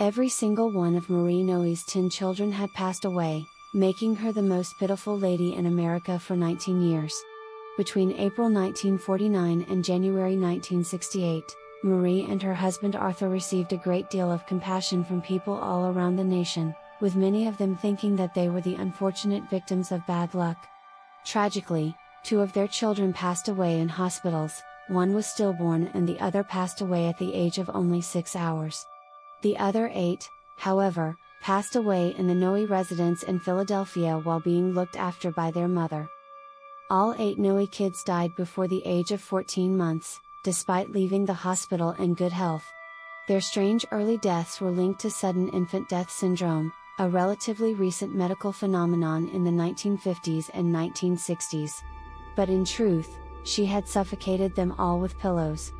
Every single one of Marie Noe's 10 children had passed away, making her the most pitiful lady in America for 19 years. Between April 1949 and January 1968, Marie and her husband Arthur received a great deal of compassion from people all around the nation, with many of them thinking that they were the unfortunate victims of bad luck. Tragically, two of their children passed away in hospitals, one was stillborn and the other passed away at the age of only 6 hours. The other 8, however, passed away in the Noe residence in Philadelphia while being looked after by their mother. All 8 Noe kids died before the age of 14 months, despite leaving the hospital in good health. Their strange early deaths were linked to sudden infant death syndrome, a relatively recent medical phenomenon in the 1950s and 1960s. But in truth, she had suffocated them all with pillows.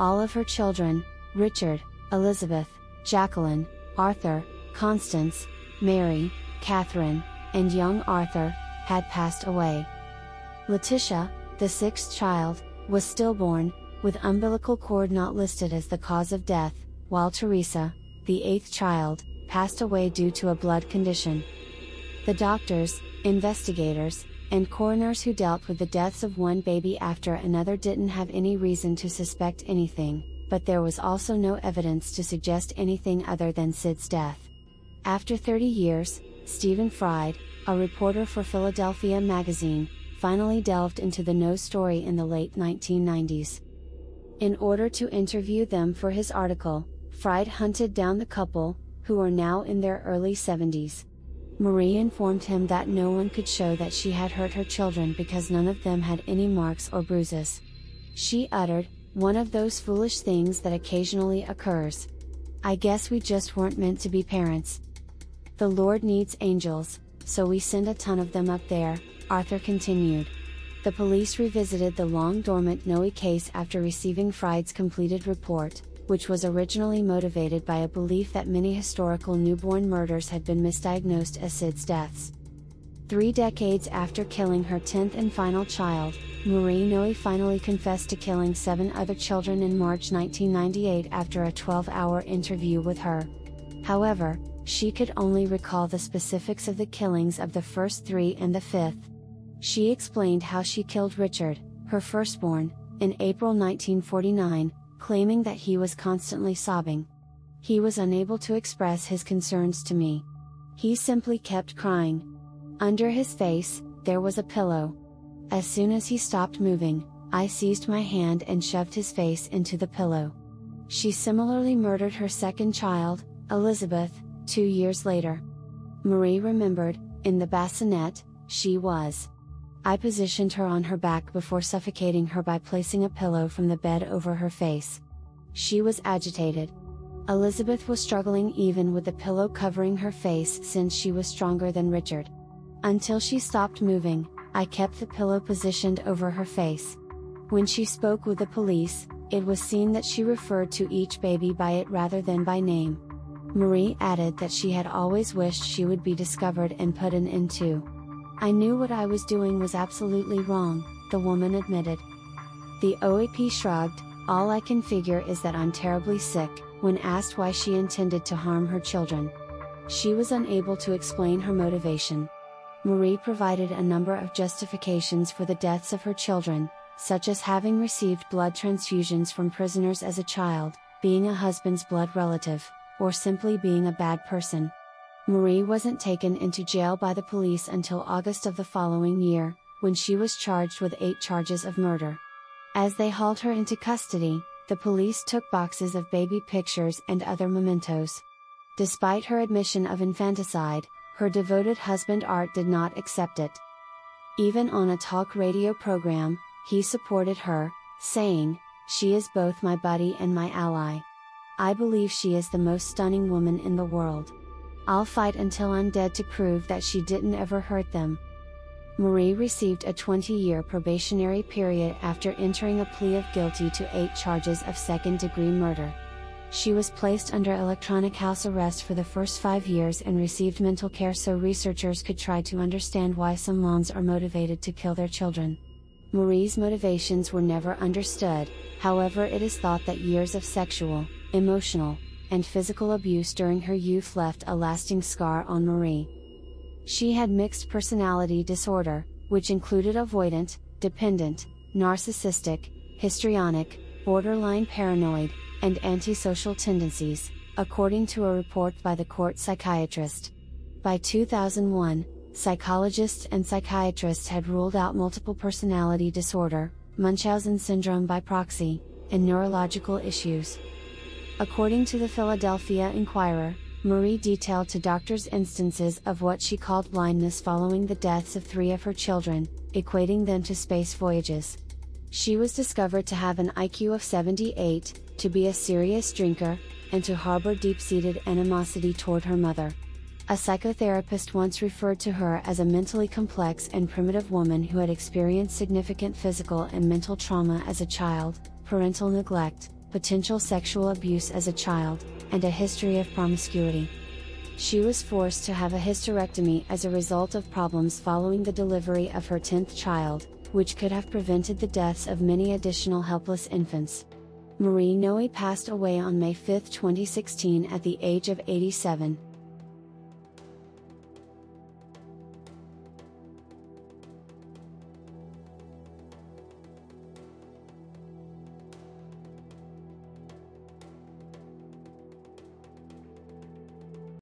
All of her children, Richard, Elizabeth, Jacqueline, Arthur, Constance, Mary, Catherine, and young Arthur, had passed away. Letitia, the 6th child, was stillborn, with umbilical cord not listed as the cause of death, while Teresa, the 8th child, passed away due to a blood condition. The doctors, investigators, and coroners who dealt with the deaths of one baby after another didn't have any reason to suspect anything, but there was also no evidence to suggest anything other than SIDS death. After 30 years, Stephen Fried, a reporter for Philadelphia Magazine, finally delved into the Noe story in the late 1990s. In order to interview them for his article, Fried hunted down the couple, who are now in their early 70s. Marie informed him that no one could show that she had hurt her children because none of them had any marks or bruises. She uttered, "One of those foolish things that occasionally occurs. I guess we just weren't meant to be parents. The Lord needs angels, so we send a ton of them up there," Arthur continued. The police revisited the long-dormant Noe case after receiving Fried's completed report, which was originally motivated by a belief that many historical newborn murders had been misdiagnosed as SIDS deaths. 3 decades after killing her 10th and final child, Marie Noe finally confessed to killing 7 other children in March 1998 after a 12-hour interview with her. However, she could only recall the specifics of the killings of the first 3 and the 5th. She explained how she killed Richard, her firstborn, in April 1949, claiming that he was constantly sobbing. "He was unable to express his concerns to me. He simply kept crying. Under his face, there was a pillow. As soon as he stopped moving, I seized my hand and shoved his face into the pillow." She similarly murdered her 2nd child, Elizabeth, 2 years later. Marie remembered, in the bassinet, she was. "I positioned her on her back before suffocating her by placing a pillow from the bed over her face. She was agitated. Elizabeth was struggling even with the pillow covering her face since she was stronger than Richard. Until she stopped moving, I kept the pillow positioned over her face." When she spoke with the police, it was seen that she referred to each baby by it rather than by name. Marie added that she had always wished she would be discovered and put an end to. "I knew what I was doing was absolutely wrong," the woman admitted. The OAP shrugged, "All I can figure is that I'm terribly sick," when asked why she intended to harm her children. She was unable to explain her motivation. Marie provided a number of justifications for the deaths of her children, such as having received blood transfusions from prisoners as a child, being a husband's blood relative, or simply being a bad person. Marie wasn't taken into jail by the police until August of the following year, when she was charged with 8 charges of murder. As they hauled her into custody, the police took boxes of baby pictures and other mementos. Despite her admission of infanticide, her devoted husband Art did not accept it. Even on a talk radio program, he supported her, saying, "She is both my buddy and my ally. I believe she is the most stunning woman in the world. I'll fight until I'm dead to prove that she didn't ever hurt them." Marie received a 20-year probationary period after entering a plea of guilty to 8 charges of second-degree murder. She was placed under electronic house arrest for the first 5 years and received mental care so researchers could try to understand why some moms are motivated to kill their children. Marie's motivations were never understood, however it is thought that years of sexual, emotional, and physical abuse during her youth left a lasting scar on Marie. She had mixed personality disorder, which included avoidant, dependent, narcissistic, histrionic, borderline paranoid, and antisocial tendencies, according to a report by the court psychiatrist. By 2001, psychologists and psychiatrists had ruled out multiple personality disorder, Munchausen syndrome by proxy, and neurological issues. According to the Philadelphia Inquirer, Marie detailed to doctors instances of what she called blindness following the deaths of three of her children, equating them to space voyages. She was discovered to have an IQ of 78, to be a serious drinker, and to harbor deep-seated animosity toward her mother. A psychotherapist once referred to her as a mentally complex and primitive woman who had experienced significant physical and mental trauma as a child, parental neglect, potential sexual abuse as a child, and a history of promiscuity. She was forced to have a hysterectomy as a result of problems following the delivery of her 10th child, which could have prevented the deaths of many additional helpless infants. Marie Noe passed away on May 5, 2016 at the age of 87.